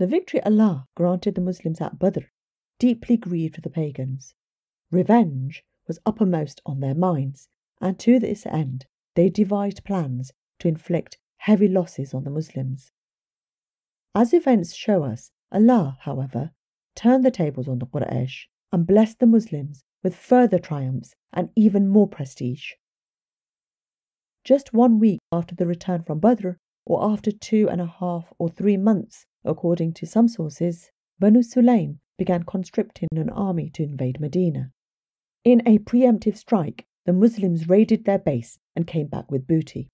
The victory Allah granted the Muslims at Badr deeply grieved the pagans. Revenge was uppermost on their minds, and to this end they devised plans to inflict heavy losses on the Muslims. As events show us, Allah, however, turned the tables on the Quraysh and blessed the Muslims with further triumphs and even more prestige. Just 1 week after the return from Badr, or after 2.5 or 3 months, according to some sources, Banu Sulaim began conscripting an army to invade Medina. In a preemptive strike, the Muslims raided their base and came back with booty.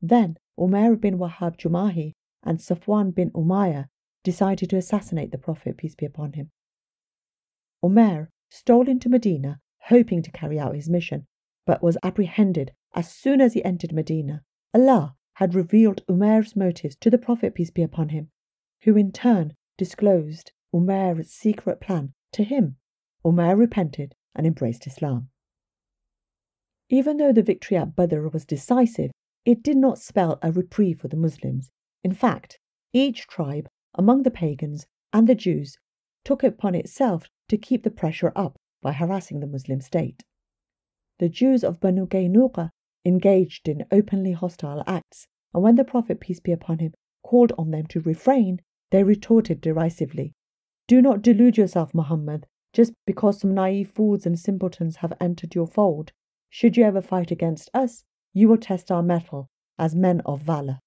Then Umair bin Wahab Jumahi and Safwan bin Umayyah decided to assassinate the Prophet, peace be upon him. Umair stole into Medina, hoping to carry out his mission, but was apprehended as soon as he entered Medina. Allah had revealed Umair's motives to the Prophet, peace be upon him, who in turn disclosed Umair's secret plan to him. Umair repented and embraced Islam. Even though the victory at Badr was decisive, it did not spell a reprieve for the Muslims. In fact, each tribe among the pagans and the Jews took upon itself to keep the pressure up by harassing the Muslim state. The Jews of Banu Qaynuqa engaged in openly hostile acts, and when the Prophet, peace be upon him, called on them to refrain, they retorted derisively, "Do not delude yourself, Muhammad, just because some naive fools and simpletons have entered your fold. Should you ever fight against us, you will test our mettle as men of valour."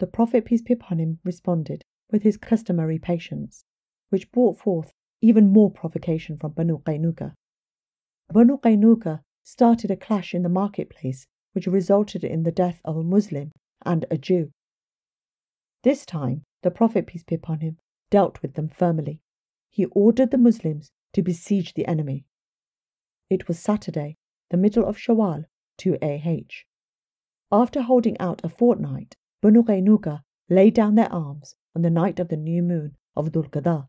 The Prophet, peace be upon him, responded with his customary patience, which brought forth even more provocation from Banu Qaynuqa. Banu Qaynuqa started a clash in the marketplace, which resulted in the death of a Muslim and a Jew. This time, the Prophet, peace be upon him, dealt with them firmly. He ordered the Muslims to besiege the enemy. It was Saturday, the middle of Shawwal, 2 AH. After holding out a fortnight, Banu Qaynuqa laid down their arms on the night of the new moon of Dhul-Qadah.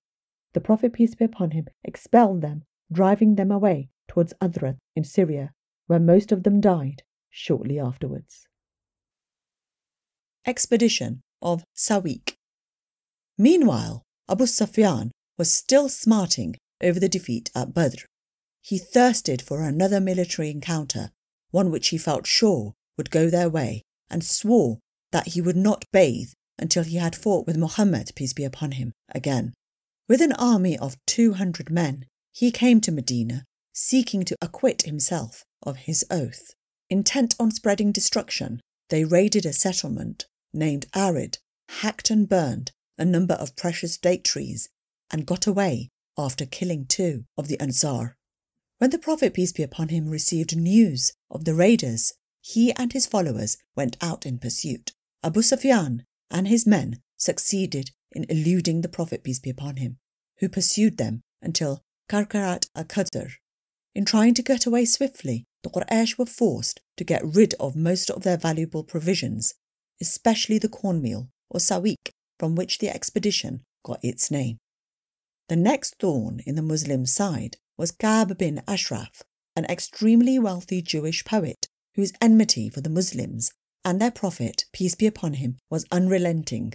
The Prophet, peace be upon him, expelled them, driving them away towards Adrath in Syria, where most of them died shortly afterwards. Expedition of Sawiq. Meanwhile, Abu Sufyan was still smarting over the defeat at Badr. He thirsted for another military encounter, one which he felt sure would go their way, and swore that he would not bathe until he had fought with Muhammad, peace be upon him, again. With an army of 200 men, he came to Medina, seeking to acquit himself of his oath. Intent on spreading destruction, they raided a settlement named Arid, hacked and burned a number of precious date trees, and got away after killing 2 of the Ansar. When the Prophet, peace be upon him, received news of the raiders, he and his followers went out in pursuit. Abu Sufyan and his men succeeded in eluding the Prophet, peace be upon him, who pursued them until Karkarat al-Qadr. In trying to get away swiftly, the Quraysh were forced to get rid of most of their valuable provisions, especially the cornmeal, or sawiq, from which the expedition got its name. The next thorn in the Muslim side was Ka'b bin Ashraf, an extremely wealthy Jewish poet whose enmity for the Muslims and their Prophet, peace be upon him, was unrelenting.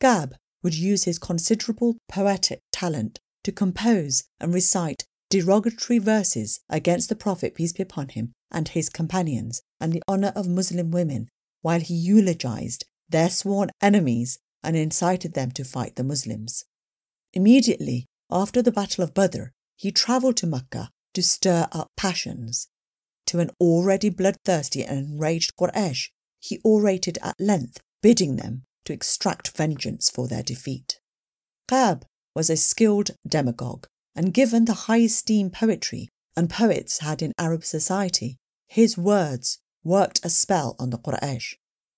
Ka'b would use his considerable poetic talent to compose and recite derogatory verses against the Prophet, peace be upon him, and his companions, and the honour of Muslim women, while he eulogised their sworn enemies and incited them to fight the Muslims. Immediately after the Battle of Badr, he travelled to Mecca to stir up passions. To an already bloodthirsty and enraged Quraysh, he orated at length, bidding them to exact vengeance for their defeat. Ka'b was a skilled demagogue, and given the high esteem poetry and poets had in Arab society, his words worked a spell on the Quraysh.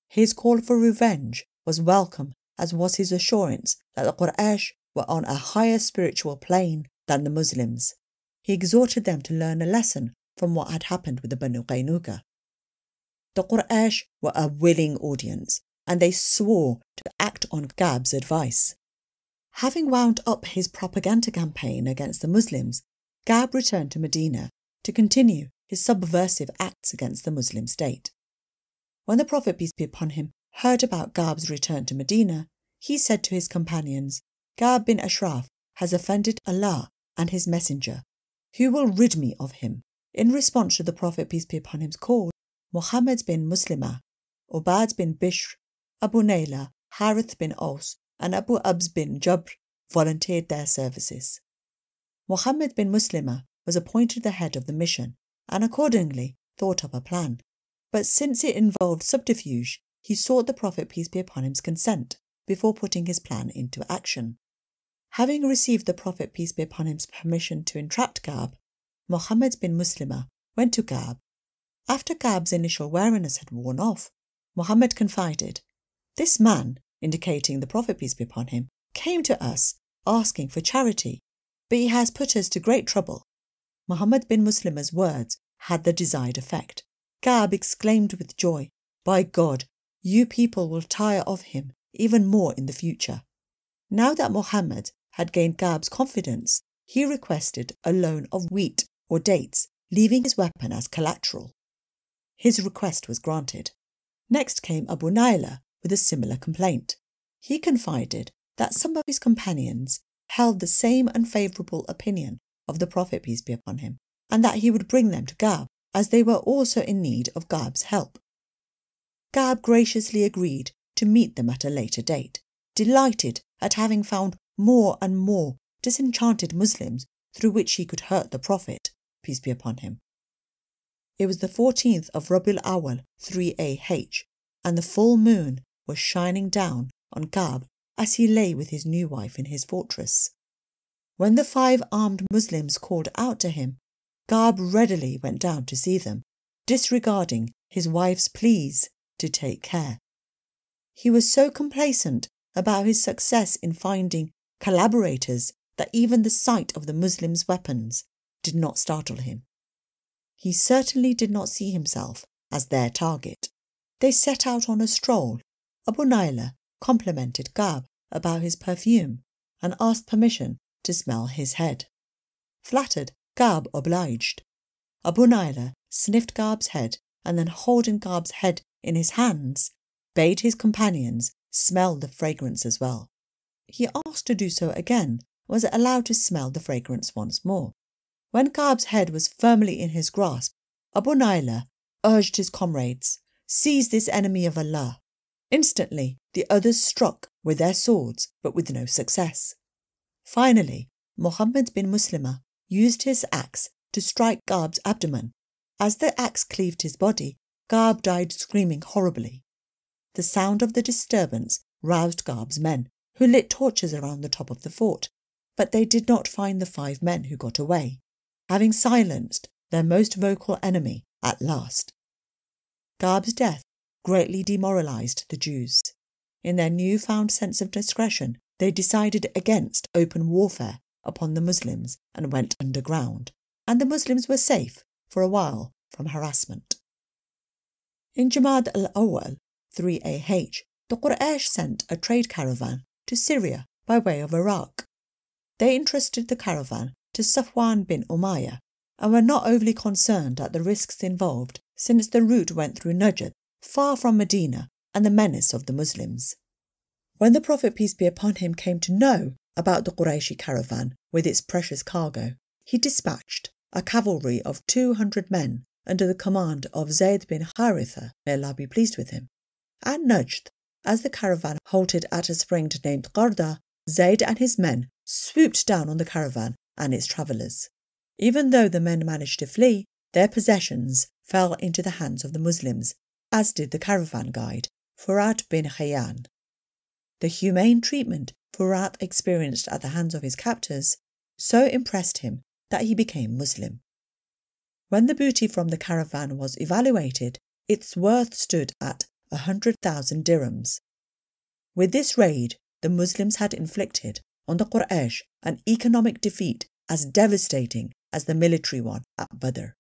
His call for revenge was welcome, as was his assurance that the Quraysh were on a higher spiritual plane than the Muslims. He exhorted them to learn a lesson from what had happened with the Banu Qaynuqa. The Quraysh were a willing audience, and they swore to act on Ka'b's advice. Having wound up his propaganda campaign against the Muslims, Ka'b returned to Medina to continue his subversive acts against the Muslim state. When the Prophet, peace be upon him, heard about Ka'b's return to Medina, he said to his companions, Ka'b bin Ashraf has offended Allah and his messenger. Who will rid me of him? In response to the Prophet, peace be upon him, called Muhammad bin Muslimah, Ubad bin Bishr, Abu Nayla, Harith bin Aus, and Abu Abs bin Jabr volunteered their services. Muhammad bin Muslimah was appointed the head of the mission and accordingly thought up a plan. But since it involved subterfuge, he sought the Prophet, peace be upon him's consent before putting his plan into action. Having received the Prophet, peace be upon him's permission to entrap Ka'b, Muhammad bin Muslimah went to Ka'b. After Ka'b's initial wariness had worn off, Muhammad confided, "This man," indicating the Prophet, peace be upon him, "came to us asking for charity, but he has put us to great trouble." Muhammad bin Muslimah's words had the desired effect. Ka'b exclaimed with joy, "By God, you people will tire of him even more in the future." Now that Muhammad had gained Ka'b's confidence, he requested a loan of wheat or dates, leaving his weapon as collateral. His request was granted. Next came Abu Nayla with a similar complaint. He confided that some of his companions held the same unfavourable opinion of the Prophet, peace be upon him, and that he would bring them to Ka'b, as they were also in need of Ka'b's help. Ka'b graciously agreed to meet them at a later date, delighted at having found more and more disenchanted Muslims through which he could hurt the Prophet, peace be upon him. It was the 14th of Rabbil Awal 3AH, and the full moon was shining down on Ka'b as he lay with his new wife in his fortress. When the 5 armed Muslims called out to him, Ka'b readily went down to see them, disregarding his wife's pleas to take care. He was so complacent about his success in finding collaborators that even the sight of the Muslims' weapons did not startle him. He certainly did not see himself as their target. They set out on a stroll. Abu Nayla complimented Ka'b about his perfume and asked permission to smell his head. Flattered, Ka'b obliged. Abu Nayla sniffed Ka'b's head and then, holding Ka'b's head in his hands, bade his companions smell the fragrance as well. He asked to do so again, was allowed to smell the fragrance once more. When Ka'b's head was firmly in his grasp, Abu Nayla urged his comrades, "Seize this enemy of Allah." Instantly, the others struck with their swords, but with no success. Finally, Muhammad bin Muslimah used his axe to strike Ka'b's abdomen. As the axe cleaved his body, Ka'b died screaming horribly. The sound of the disturbance roused Ka'b's men, who lit torches around the top of the fort, but they did not find the 5 men who got away, having silenced their most vocal enemy at last. Ka'b's death greatly demoralized the Jews. In their newfound sense of discretion, they decided against open warfare upon the Muslims and went underground, and the Muslims were safe for a while from harassment. In Jamad al-Awwal 3AH, the Quraysh sent a trade caravan to Syria by way of Iraq. They entrusted the caravan to Safwan bin Umayyah and were not overly concerned at the risks involved, since the route went through Najd, far from Medina and the menace of the Muslims. When the Prophet, peace be upon him, came to know about the Qurayshi caravan with its precious cargo, he dispatched a cavalry of 200 men under the command of Zayd bin Haritha, may Allah be pleased with him. At Najd, as the caravan halted at a spring named Qarda, Zayd and his men swooped down on the caravan and its travellers. Even though the men managed to flee, their possessions fell into the hands of the Muslims, as did the caravan guide, Furat bin Khayyan. The humane treatment Furat experienced at the hands of his captors so impressed him that he became Muslim. When the booty from the caravan was evaluated, its worth stood at 100,000 dirhams. With this raid, the Muslims had inflicted on the Quraysh an economic defeat as devastating as the military one at Badr.